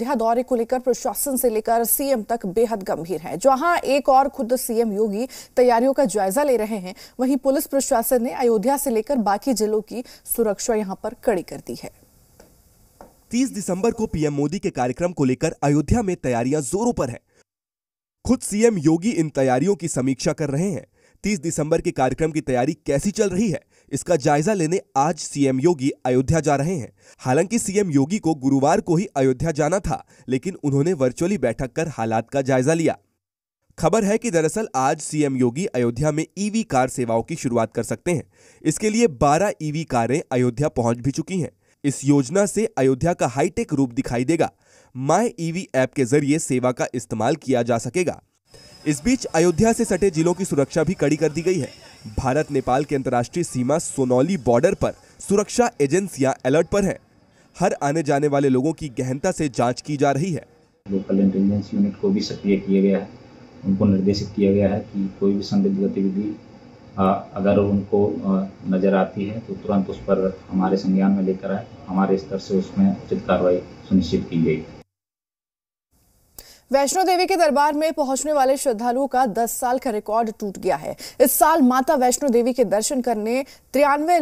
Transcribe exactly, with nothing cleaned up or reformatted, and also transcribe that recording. अयोध्या दौरे को लेकर प्रशासन से लेकर सीएम तक बेहद गंभीर हैं। जहां एक और खुद सीएम योगी तैयारियों का जायजा ले रहे हैं, वहीं पुलिस प्रशासन ने अयोध्या से लेकर बाकी जिलों की सुरक्षा यहां पर कड़ी कर दी है। तीस दिसंबर को पीएम मोदी के कार्यक्रम को लेकर अयोध्या में तैयारियां जोरों पर हैं। खुद सीएम योगी इन तैयारियों की समीक्षा कर रहे हैं। तीस दिसंबर के कार्यक्रम की तैयारी कैसी चल रही है, इसका जायजा लेने आज सीएम योगी अयोध्या जा रहे हैं। हालांकि सीएम योगी को गुरुवार को ही अयोध्या जाना था, लेकिन उन्होंने वर्चुअली बैठक कर हालात का जायजा लिया। खबर है कि दरअसल आज सीएम योगी अयोध्या में ईवी कार सेवाओं की शुरुआत कर सकते हैं। इसके लिए बारह ईवी कारें अयोध्या पहुंच भी चुकी हैं। इस योजना से अयोध्या का हाईटेक रूप दिखाई देगा। माय ईवी ऐप के जरिए सेवा का इस्तेमाल किया जा सकेगा। इस बीच अयोध्या से सटे जिलों की सुरक्षा भी कड़ी कर दी गई है। भारत नेपाल की अंतर्राष्ट्रीय सीमा सोनौली बॉर्डर पर सुरक्षा एजेंसियां अलर्ट पर हैं। हर आने जाने वाले लोगों की गहनता से जांच की जा रही है। लोकल इंटेलिजेंस यूनिट को भी सक्रिय किया गया है। उनको निर्देशित किया गया है कि कोई भी संदिग्ध गतिविधि अगर उनको नजर आती है तो तुरंत उस पर हमारे संज्ञान में लेकर आए। हमारे स्तर से उसमें उचित कार्रवाई सुनिश्चित की गई। वैष्णो देवी के दरबार में पहुंचने वाले श्रद्धालुओं का दस साल का रिकॉर्ड टूट गया है। इस साल माता वैष्णो देवी के दर्शन करने तिरानवे